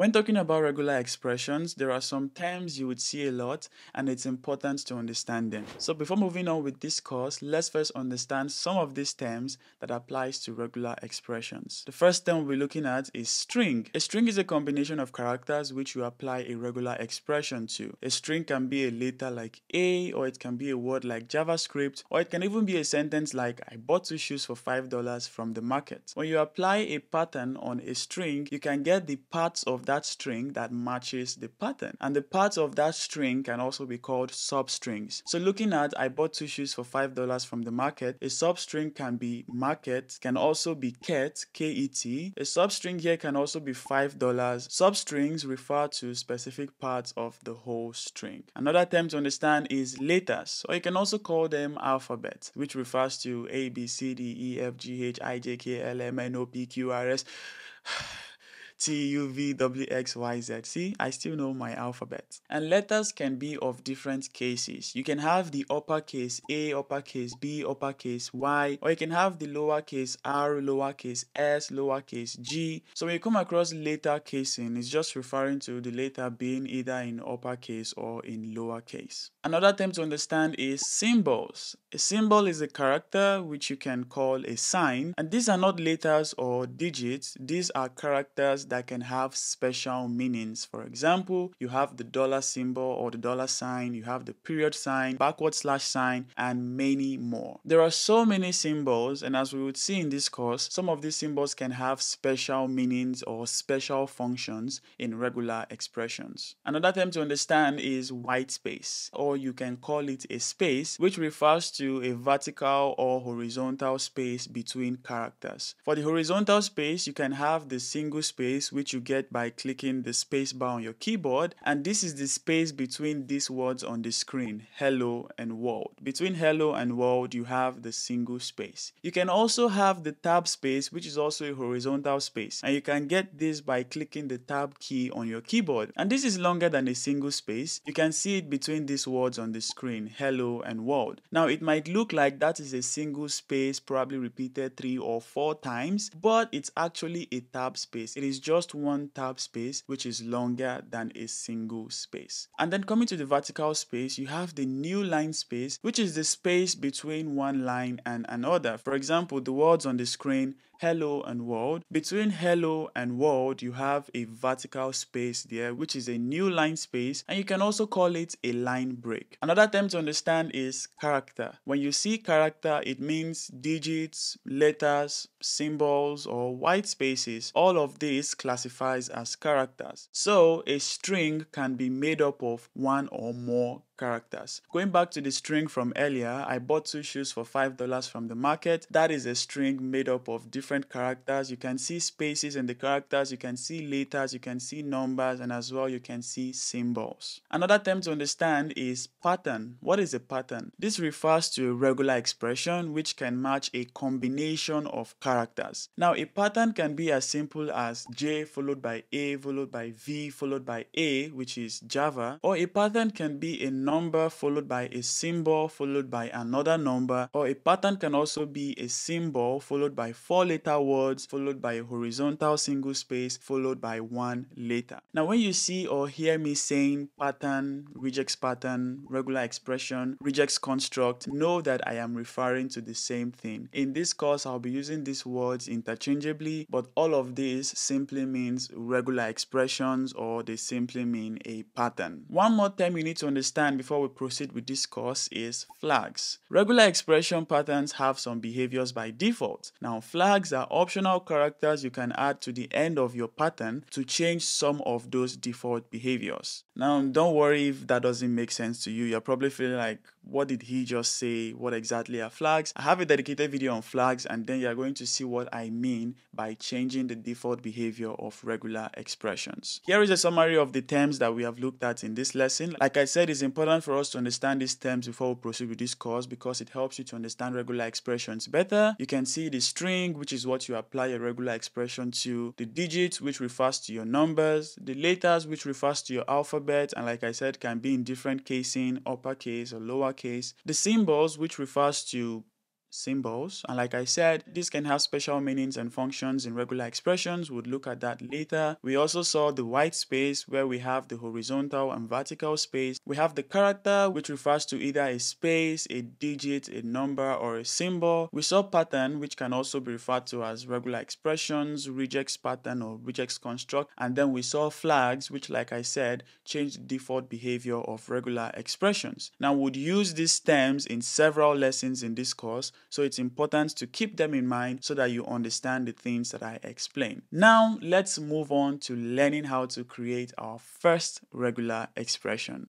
When talking about regular expressions, there are some terms you would see a lot, and it's important to understand them. So before moving on with this course, let's first understand some of these terms that applies to regular expressions. The first term we'll be looking at is string. A string is a combination of characters which you apply a regular expression to. A string can be a letter like A, or it can be a word like JavaScript, or it can even be a sentence like I bought two shoes for $5 from the market. When you apply a pattern on a string, you can get the parts of that string that matches the pattern, and the parts of that string can also be called substrings. So looking at I bought two shoes for $5 from the market, a substring can be market, can also be ket, K-E-T. A substring here can also be $5. Substrings refer to specific parts of the whole string. Another term to understand is letters, or you can also call them alphabet, which refers to A, B, C, D, E, F, G, H, I, J, K, L, M, N, O, P, Q, R, S, T, U, V, W, X, Y, Z. See, I still know my alphabet. And letters can be of different cases. You can have the uppercase A, uppercase B, uppercase Y, or you can have the lowercase R, lowercase S, lowercase G. So when you come across letter casing, it's just referring to the letter being either in uppercase or in lowercase. Another term to understand is symbols. A symbol is a character which you can call a sign, and these are not letters or digits. These are characters that can have special meanings. For example, you have the dollar symbol or the dollar sign, you have the period sign, backward slash sign, and many more. There are so many symbols, and as we would see in this course, some of these symbols can have special meanings or special functions in regular expressions. Another term to understand is white space, or you can call it a space, which refers to a vertical or horizontal space between characters. For the horizontal space, you can have the single space, which you get by clicking the space bar on your keyboard, and this is the space between these words on the screen, hello and world. Between hello and world, you have the single space. You can also have the tab space, which is also a horizontal space, and you can get this by clicking the tab key on your keyboard, and this is longer than a single space. You can see it between these words on the screen, hello and world. Now it might look like that is a single space, probably repeated 3 or 4 times, but it's actually a tab space. It is just one tab space, which is longer than a single space. And then coming to the vertical space, you have the new line space, which is the space between one line and another. For example, the words on the screen, hello and world. Between hello and world, you have a vertical space there, which is a new line space, and you can also call it a line break. Another term to understand is character. When you see character, it means digits, letters, symbols, or white spaces. All of these classifies as characters. So a string can be made up of one or more characters. Going back to the string from earlier, I bought two shoes for $5 from the market. That is a string made up of different characters. You can see spaces in the characters, you can see letters, you can see numbers, and as well you can see symbols. Another term to understand is pattern. What is a pattern? This refers to a regular expression which can match a combination of characters. Now a pattern can be as simple as J followed by A followed by V followed by A, which is Java, or a pattern can be a number followed by a symbol followed by another number, or a pattern can also be a symbol followed by 4-letter words followed by a horizontal single space followed by 1 letter. Now when you see or hear me saying pattern, regular expression, regex construct, know that I am referring to the same thing. In this course, I'll be using these words interchangeably, but all of this simply means regular expressions, or they simply mean a pattern. One more term you need to understand before we proceed with this course is flags. Regular expression patterns have some behaviors by default. Now, flags are optional characters you can add to the end of your pattern to change some of those default behaviors. Now, don't worry if that doesn't make sense to you. You're probably feeling like, what did he just say? What exactly are flags? I have a dedicated video on flags, and then you're going to see what I mean by changing the default behavior of regular expressions. Here is a summary of the terms that we have looked at in this lesson. Like I said, it's important for us to understand these terms before we proceed with this course, because it helps you to understand regular expressions better. You can see the string, which is what you apply a regular expression to, the digits, which refers to your numbers, the letters, which refers to your alphabet, and like I said, can be in different casing, uppercase or lowercase, the symbols, which refers to symbols. And like I said, this can have special meanings and functions in regular expressions. We'll look at that later. We also saw the white space, where we have the horizontal and vertical space. We have the character, which refers to either a space, a digit, a number, or a symbol. We saw pattern, which can also be referred to as regular expressions, regex pattern, or regex construct. And then we saw flags, which, like I said, change the default behavior of regular expressions. Now, we'd use these terms in several lessons in this course, so it's important to keep them in mind so that you understand the things that I explain. Now, let's move on to learning how to create our first regular expression.